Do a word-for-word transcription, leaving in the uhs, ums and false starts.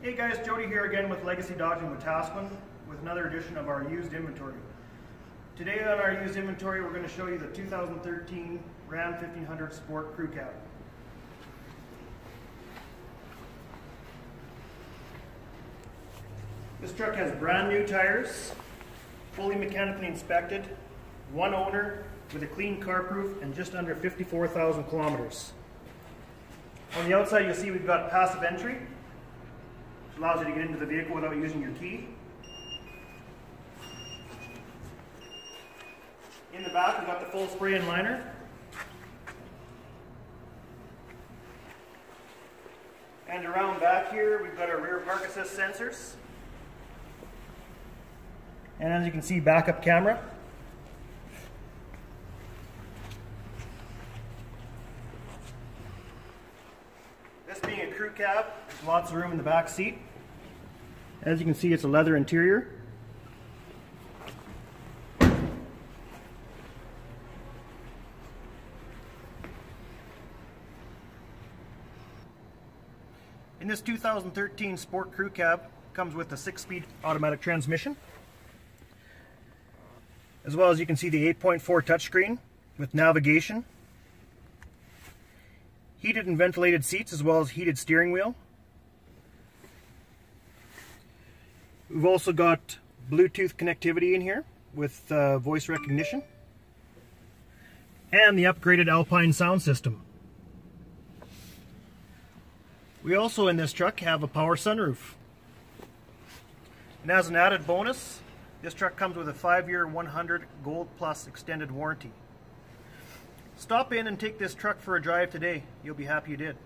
Hey guys, Jody here again with Legacy Dodge and Wetaskiwin with another edition of our used inventory. Today on our used inventory we're going to show you the two thousand thirteen Ram fifteen hundred Sport Crew Cab. This truck has brand new tires, fully mechanically inspected, one owner with a clean Carproof and just under fifty-four thousand kilometers. On the outside you'll see we've got passive entry, which allows you to get into the vehicle without using your key. In the back we've got the full spray and liner. And around back here we've got our rear park assist sensors. And as you can see, backup camera. This being a crew cab, there's lots of room in the back seat. As you can see, it's a leather interior. In this two thousand thirteen Sport Crew Cab, comes with a six-speed automatic transmission. As well as you can see the eight point four touchscreen with navigation, heated and ventilated seats, as well as heated steering wheel. We've also got Bluetooth connectivity in here with uh, voice recognition and the upgraded Alpine sound system. We also in this truck have a power sunroof. And as an added bonus, this truck comes with a five-year one hundred Gold Plus extended warranty. Stop in and take this truck for a drive today. You'll be happy you did.